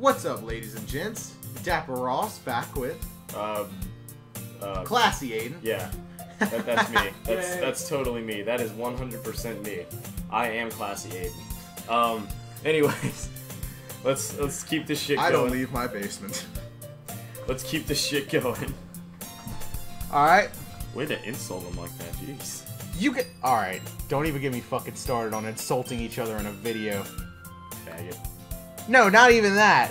What's up, ladies and gents? Dapper Ross back with Classy Aiden. Yeah, that's me. That's totally me. That is 100% me. I am Classy Aiden. Anyways, let's keep this shit going. I don't leave my basement. Let's keep this shit going. All right. Way to insult them like that, jeez. You get all right. Don't even get me fucking started on insulting each other in a video. Faggot. No, not even that.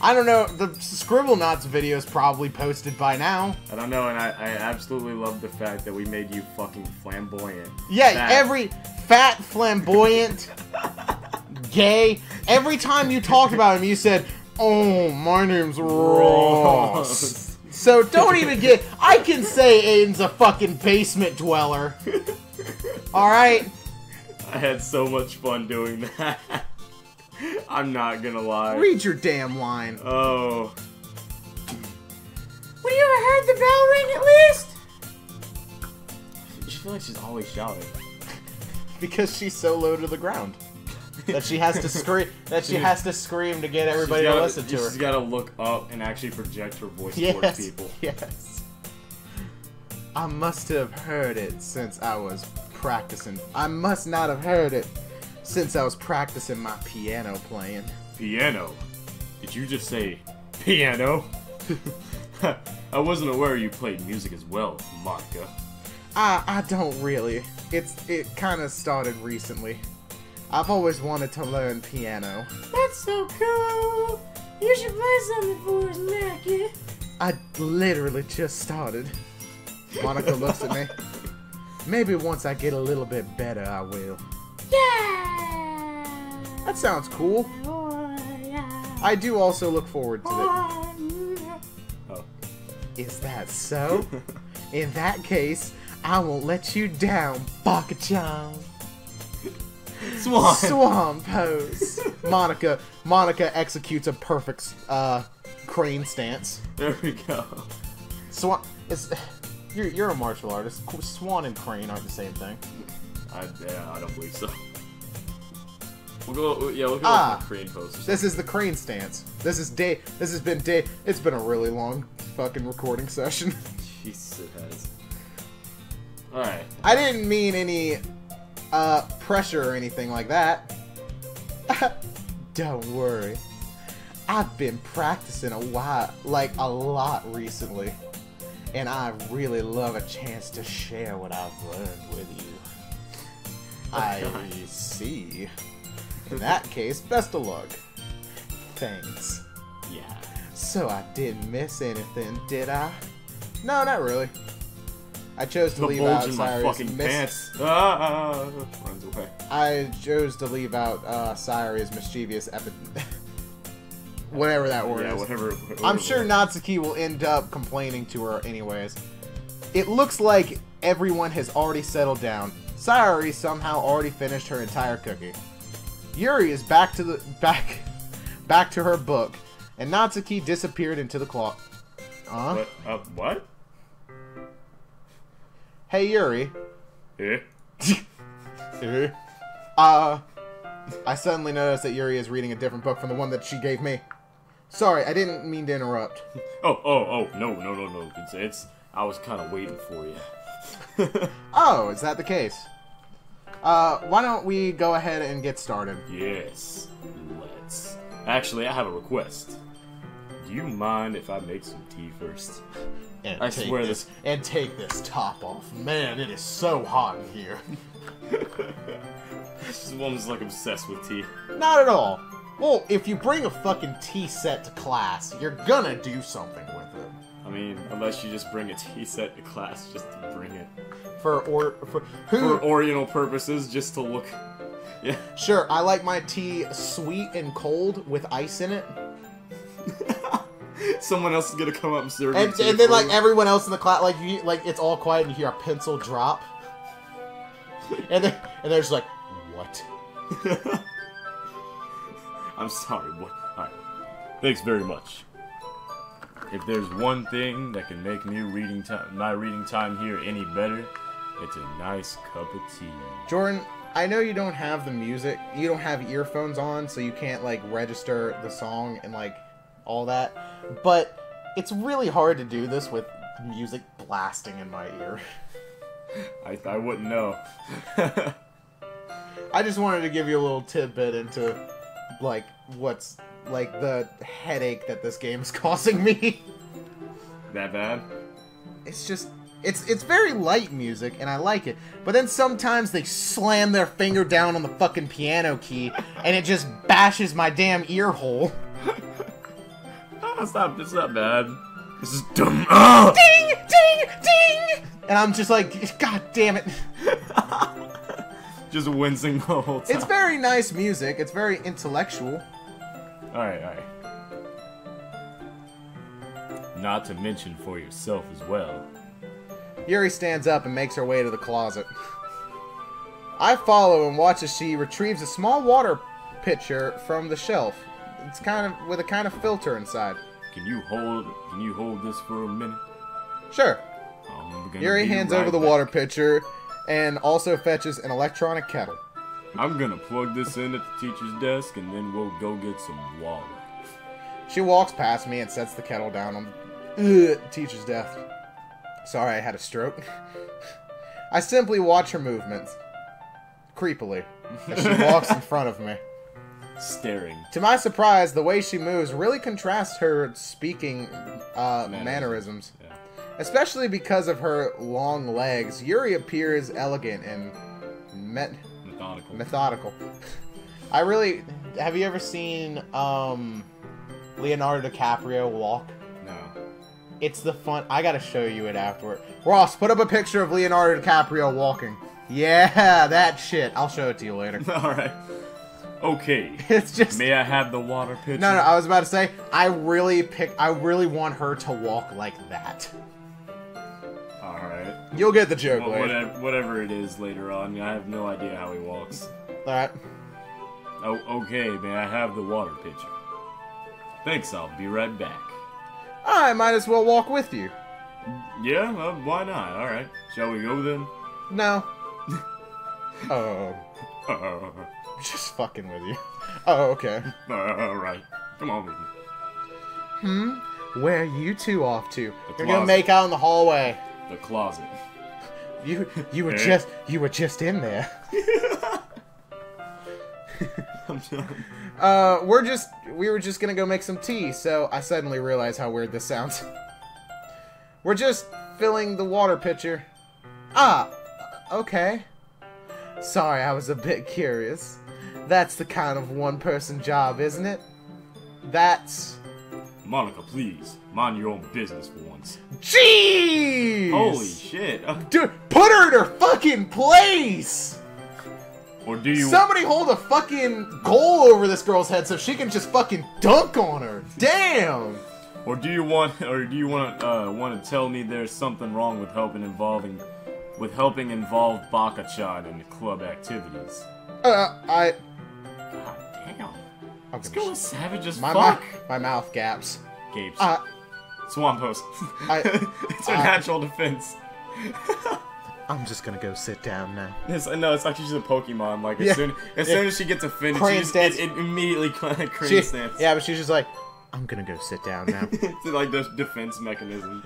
I don't know, the Scribblenauts video is probably posted by now. I don't know, and I absolutely love the fact that we made you fucking flamboyant. Yeah, fat. Every fat, flamboyant, gay, every time you talked about him, you said, oh, my name's Ross. So don't even get, I can say Aiden's a fucking basement dweller. Alright? I had so much fun doing that. I'm not gonna lie. Read your damn line. Oh. Have you ever heard the bell ring at least? She feels like she's always shouting. Because she's so low to the ground that she has to scream. That she has to scream to get everybody to listen to her. She's gotta look up and actually project her voice towards people. Yes. I must have heard it since I was practicing. I must not have heard it. Since I was practicing my piano playing. Piano? Did you just say piano? I wasn't aware you played music as well, Monica. I don't really. It kind of started recently. I've always wanted to learn piano. That's so cool! You should play something for us, Mackie. I literally just started. Monica looks at me. Maybe once I get a little bit better, I will. Yeah! That sounds cool. Oh, yeah. I do also look forward to it. Oh. Is that so? In that case, I won't let you down, Baka-chan. Swan pose. Monica executes a perfect crane stance. There we go. Swan. You're a martial artist. Swan and crane aren't the same thing. I don't believe so. We'll go. Yeah, we'll go with the crane pose. This is the crane stance. This has been day. It's been a really long fucking recording session. Jesus, it has. All right. I didn't mean any pressure or anything like that. Don't worry. I've been practicing a lot, a lot recently, and I really love a chance to share what I've learned with you. I see. In that case, best of luck. Thanks. Yeah. So I didn't miss anything, did I? No, not really. I chose to leave out Sayori's mischievous whatever that word is. Whatever I'm sure Natsuki will end up complaining to her anyways. It looks like everyone has already settled down. Sayori somehow already finished her entire cookie. Yuri is back to her book, and Natsuki disappeared into the closet. Huh? What? What? Hey Yuri. Eh? Eh? I suddenly noticed that Yuri is reading a different book from the one that she gave me. Sorry, I didn't mean to interrupt. Oh, no. It's I was kind of waiting for you. Oh, is that the case? Why don't we go ahead and get started? Yes, let's. Actually, I have a request. Do you mind if I make some tea first? And I swear this. And take this top off. Man, it is so hot in here. This woman's like obsessed with tea. Not at all. Well, if you bring a fucking tea set to class, you're gonna do something with it. I mean, unless you just bring a tea set to class, just to bring it. For oriental purposes, just to look. Yeah. Sure, I like my tea sweet and cold with ice in it. Someone else is gonna come up and serve you tea. And then like everyone else in the class, like it's all quiet, and you hear a pencil drop. And they're just like, what? I'm sorry. What? All right. Thanks very much. If there's one thing that can make my reading time here any better, it's a nice cup of tea. Jordan, I know you don't have the music, you don't have earphones on, so you can't, like, register the song and, like, all that, but it's really hard to do this with music blasting in my ear. I wouldn't know. I just wanted to give you a little tidbit into, like, what's, like, the headache that this game's causing me. That bad? It's just... It's very light music, and I like it. But then sometimes they slam their finger down on the fucking piano key, and it just bashes my damn ear hole. It's not bad. It's just dumb. Oh! Ding! Ding! Ding! And I'm just like, God damn it. Just wincing the whole time. It's very nice music. It's very intellectual. Alright, alright. Not to mention for yourself as well. Yuri stands up and makes her way to the closet. I follow and watch as she retrieves a small water pitcher from the shelf. It's kind of with a kind of filter inside. Can you hold this for a minute? Sure. Yuri hands over the water pitcher and also fetches an electronic kettle. I'm gonna plug this in at the teacher's desk and then we'll go get some water. She walks past me and sets the kettle down on the teacher's desk. Sorry, I had a stroke. I simply watch her movements, creepily, as she walks in front of me. Staring. To my surprise, the way she moves really contrasts her speaking mannerisms. Yeah. Especially because of her long legs, Yuri appears elegant and methodical. I really... Have you ever seen Leonardo DiCaprio walk? It's the fun. I gotta show you it afterward. Ross, put up a picture of Leonardo DiCaprio walking. Yeah, that shit. I'll show it to you later. Alright. Okay. It's just. May I have the water pitcher? No, no. I was about to say. I really want her to walk like that. Alright. You'll get the joke later. Whatever it is later on. I have no idea how he walks. Alright. Oh, okay. May I have the water pitcher? Thanks. I'll be right back. I might as well walk with you. Yeah, well, why not? Alright. Shall we go then? No. Oh. I'm just fucking with you. Oh, okay. Alright. Come on with me. Where are you two off to? You're gonna make out in the hallway. The closet. You were hey? you were just in there. I'm done. We were just gonna go make some tea, so I suddenly realized how weird this sounds. We're just filling the water pitcher. Ah, okay. Sorry, I was a bit curious. That's the kind of one-person job, isn't it? That's... Monica, please. Mind your own business for once. Jeez! Holy shit. Dude, put her in her fucking place! Or do you... Somebody hold a fucking goal over this girl's head so she can just fucking dunk on her. Damn. Or do you want to tell me there's something wrong with helping involve Baka-chan in the club activities? God damn. Let's go with savage as fuck. My mouth gaps. Gapes. Swan pose. It's a natural defense. I'm just gonna go sit down now. Yes, no, it's actually just a Pokemon. Like as soon as she gets offended, it immediately kind of creates that. Yeah, but she's just like, I'm gonna go sit down now. It's like the defense mechanism.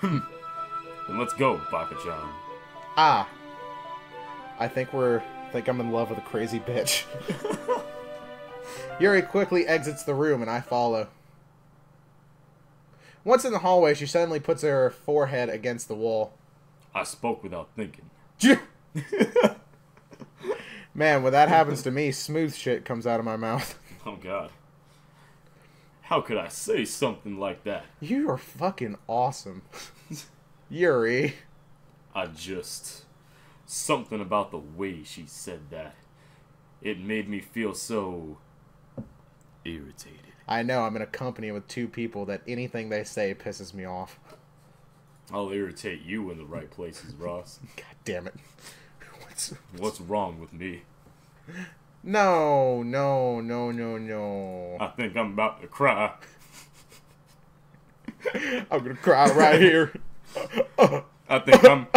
And let's go, Baka-chan. Ah, I think I'm in love with a crazy bitch. Yuri quickly exits the room, and I follow. Once in the hallway, she suddenly puts her forehead against the wall. I spoke without thinking. Man, when that happens to me, smooth shit comes out of my mouth. Oh, God. How could I say something like that? You are fucking awesome. Yuri. Something about the way she said that. It made me feel so... irritated. I know, I'm in a company with two people that anything they say pisses me off. I'll irritate you in the right places, Ross. God damn it. What's wrong with me? No, no, no, no, no. I think I'm about to cry. I'm gonna cry right here. I think I'm...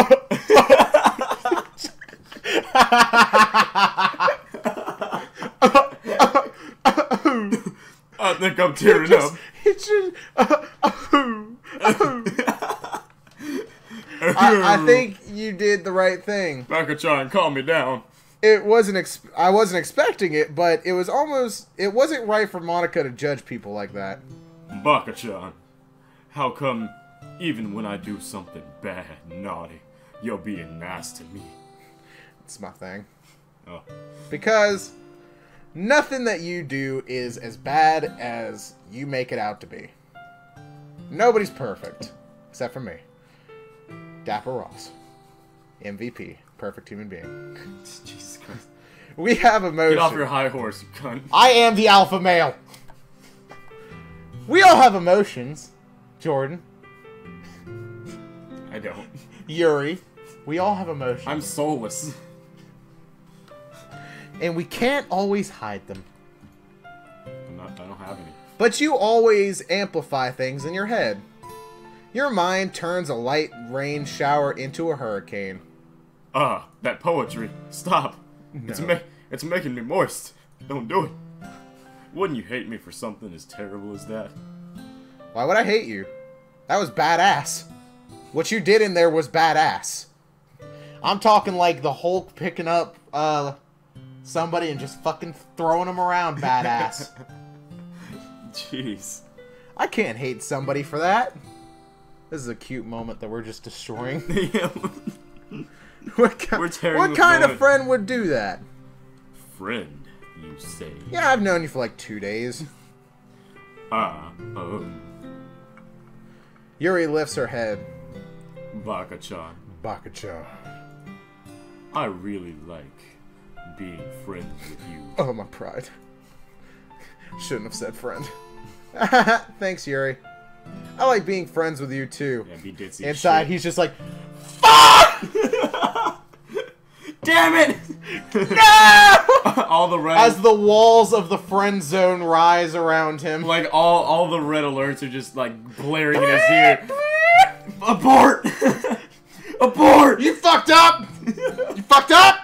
I think I'm tearing up. I think you did the right thing. Mako-chan, calm me down. It wasn't. I wasn't expecting it, but it was almost. It wasn't right for Monica to judge people like that. Mako-chan, how come even when I do something bad, naughty, you're being nice to me? It's my thing. Oh. Because nothing that you do is as bad as you make it out to be. Nobody's perfect, except for me. Dapper Ross, MVP, perfect human being. Jesus Christ. We have emotion. Get off your high horse, you cunt. I am the alpha male. We all have emotions, Jordan. I don't. Yuri, we all have emotions. I'm soulless. And we can't always hide them. I don't have any. But you always amplify things in your head. Your mind turns a light rain shower into a hurricane. Ah, that poetry. Stop. No. It's making me moist. Don't do it. Wouldn't you hate me for something as terrible as that? Why would I hate you? That was badass. What you did in there was badass. I'm talking like the Hulk picking up somebody and just fucking throwing them around, badass. Jeez. I can't hate somebody for that. This is a cute moment that we're just destroying. What kind of friend would do that? Friend, you say? Yeah, I've known you for like 2 days. Yuri lifts her head. Baka-chan. Baka-chan. I really like being friends with you. Oh, my pride. Shouldn't have said friend. Thanks, Yuri. I like being friends with you, too. Yeah, be ditzy inside, shit. He's just like, fuck! Damn it! No! All the red... As the walls of the friend zone rise around him. Like, all the red alerts are just, like, blaring in his ear. Abort! Abort! You fucked up! You fucked up!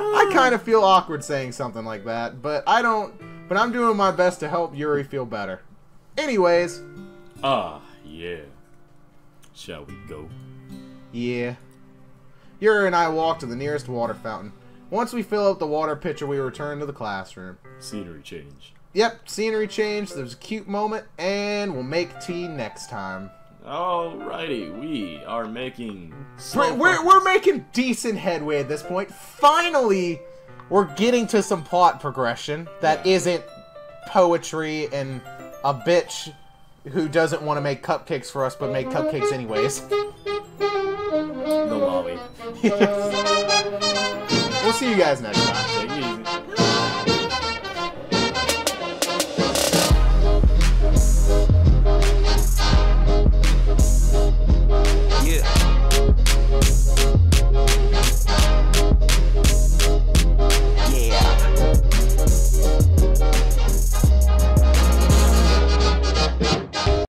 I kind of feel awkward saying something like that, but I don't... But I'm doing my best to help Yuri feel better. Anyways. Ah, yeah. Shall we go? Yeah. Yuri and I walk to the nearest water fountain. Once we fill up the water pitcher, we return to the classroom. Scenery change. Yep, scenery change. There's a cute moment, and we'll make tea next time. Alrighty, we are making... We're making decent headway at this point. Finally, we're getting to some plot progression that isn't poetry and... a bitch who doesn't want to make cupcakes for us, but make cupcakes anyways. The lolly. Yes. We'll see you guys next time.